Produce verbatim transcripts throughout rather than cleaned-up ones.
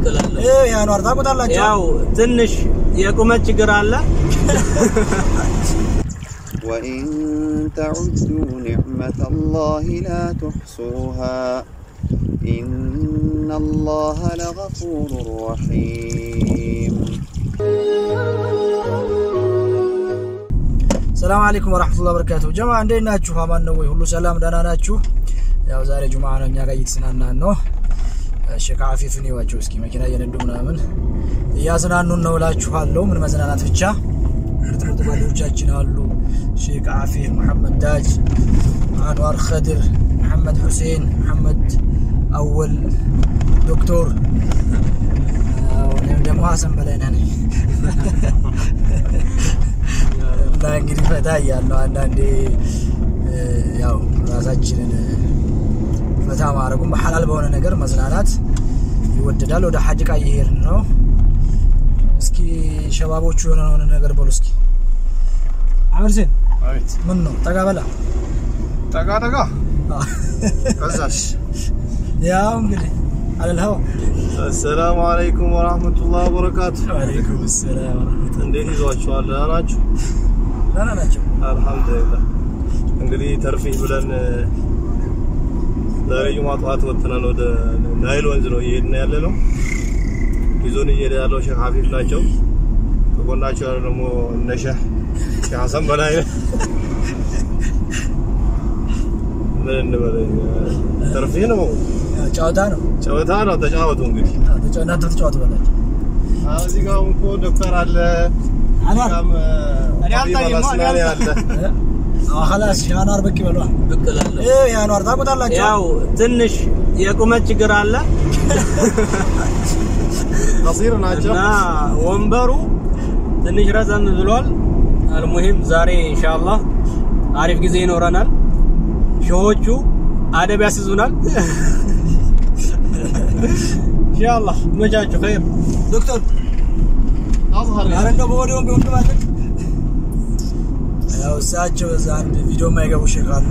ايه يا نور تاكو تالا ياو تنش يقومت شجر الله وإن تعدوا نعمة الله لا تحصوها إن الله لغفور رحيم. السلام عليكم ورحمة الله وبركاته جماعة دين ناتشو همان نوي هلو سلام دانا ناتشو ياو زاري جماعة نانيا غايت سنانا نو الشيخ عفيف نيواجهو اسكي ماكينا يندو منامن يازنانو نولاچوالو من مزنانات ብቻ እርጥብ ባሎቻችን አሉ ሼክ አፊፍ መሐመድ ዳጅ አንዋር ኸድር መሐመድ ሁሴን መሐመድ አወል ዶክተር ወንም ደሞ ሐሰን በላይና ነኝ እንግዲህ ፈታ ያለው አንዳንዴ ያው ራሳችንን ፈታ ማረጉም በሐላል በሆነ ነገር መዝናናት ይወደዳል ወደ ሐጅ ቃይ ይሄር ነው እስኪ ሸባቦቹ የሆነ ነው ነገር በሉ እስኪ አብርሰን አይት ምን ነው ተጋበላ ተጋደጋ ከዛሽ ያው እንግዲህ አለልሃው السلام عليكم ورحمة الله وبركاته وعليكم السلام ورحمة الله እንዴት ይዟችኋል አላችሁ ደህና ናችሁ አልহামዱሊላህ እንግዲህ ተርፊህ ብለን ዛሬ ጁማዓ ጧት ወጥተናል ወደ ናይል ወንዝ ነው ይሄን ያለነው ይዞን ይሄዳለው ሼክ አፊፍ ናቸው ከጎናቸው ደግሞ ነሻ ሐሰን በላይ ምን ነው ተርፊህ ነው ጨዋታ ነው ጨዋታ ነው ተጫወቱ እንግዲህ ተጫወታ ተጫወቱ ባላችሁ እዚህ ጋር እኮ ዶክተር አለ አላም አላም አላም خلاص يا نار بك بلوا بكلال ايه يا نار تاكو تالاچو ياو تنش يقومت شجر الله قصير ناچو لا ومبرو تنش رزن زلوال المهم زاري ان شاء الله عارف ጊዜ ይኖርናል ሾዎቹ አደብ ያስዙናል ان شاء الله መጃችሁ خير دكتور اظهر يا رنده بوديون بيوند ማለት ያው ሳቸው ዛን ቪዲዮ ማይገቡ ሸካሉ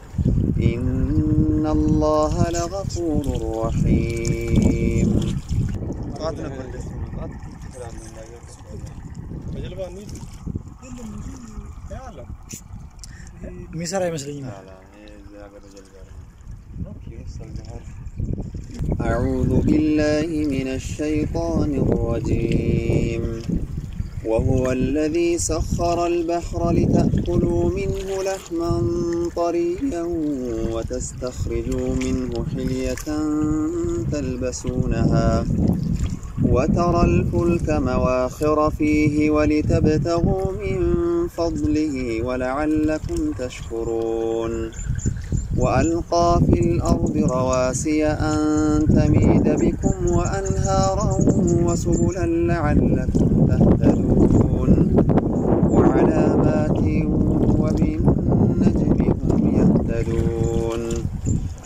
إن الله لغفور رحيم. أعوذ بالله من الشيطان الرجيم. وهو الذي سخر البحر لتأكلوا منه لحما طريا وتستخرجوا منه حلية تلبسونها وترى الفلك مواخر فيه ولتبتغوا من فضله ولعلكم تشكرون وألقى في الأرض رواسي أن تميد بكم وأنهارا وسبلا لعلكم تهتدون وعلامات وبالنجم هم يهتدون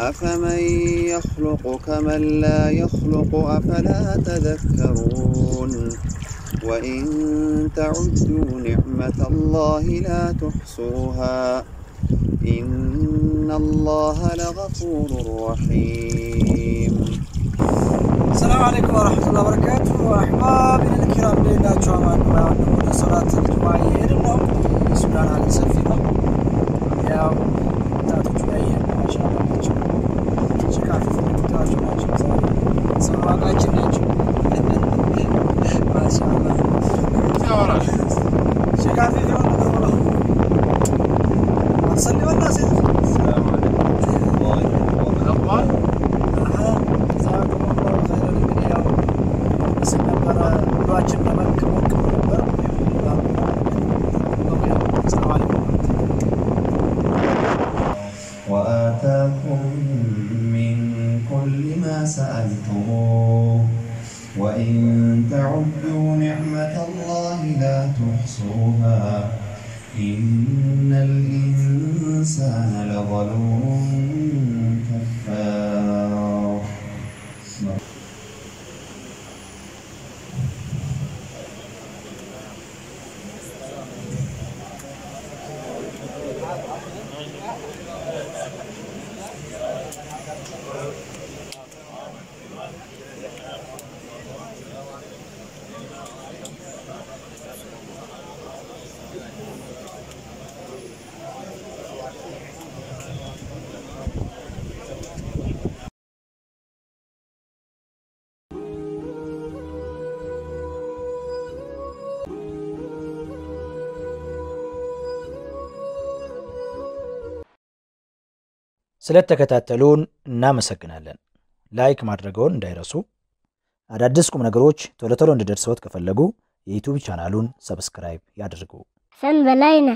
أفمن يخلق كمن لا يخلق أفلا تذكرون وإن تعدوا نعمة الله لا تحصوها إن الله لغفور رحيم. السلام عليكم ورحمة الله وبركاته أحبابنا الكرام بإذن جماعة نورانا صلاة الجمعة يهرنا سبحان الله سفينا يا تاتو جايين ما شاء الله شكرا لكم تاتو جايين سلام عليكم ما شاء الله شكرا لكم صلي والله سيدي السلام عليكم الله الاخبار اها جزاكم الله خيرا للدنيا بس نبر دعاء جبنا منكم وكم نبر لا تحصوها إن الإنسان لظلوم كفار. ስለተከታተሉን እናመሰግናለን ላይክ ማድረጉን እንዳይረሱ አዳዲስኩም ነገሮች ቶሎ ቶሎ እንድደርሱት ከፈለጉ የዩቲዩብ ቻናሉን ሰብስክራይብ ያድርጉ ሰንበላይና